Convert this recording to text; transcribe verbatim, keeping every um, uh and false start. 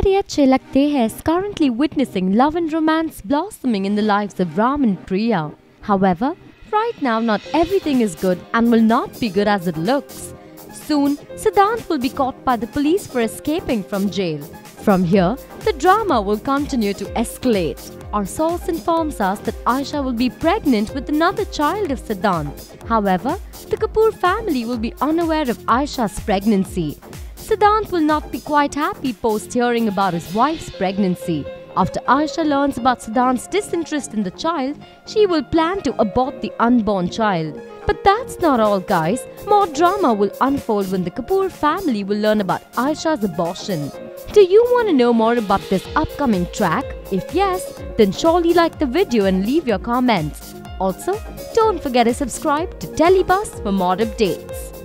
Bade Achhe Lagte Hain is currently witnessing love and romance blossoming in the lives of Ram and Priya. However, right now not everything is good and will not be good as it looks. Soon, Siddhant will be caught by the police for escaping from jail. From here, the drama will continue to escalate. Our source informs us that Ayesha will be pregnant with another child of Siddhant. However, the Kapoor family will be unaware of Ayesha's pregnancy. Siddhant will not be quite happy post hearing about his wife's pregnancy. After Ayesha learns about Siddhant's disinterest in the child, she will plan to abort the unborn child. But that's not all, guys. More drama will unfold when the Kapoor family will learn about Ayesha's abortion. Do you want to know more about this upcoming track? If yes, then surely like the video and leave your comments. Also, don't forget to subscribe to TeleBuzz for more updates.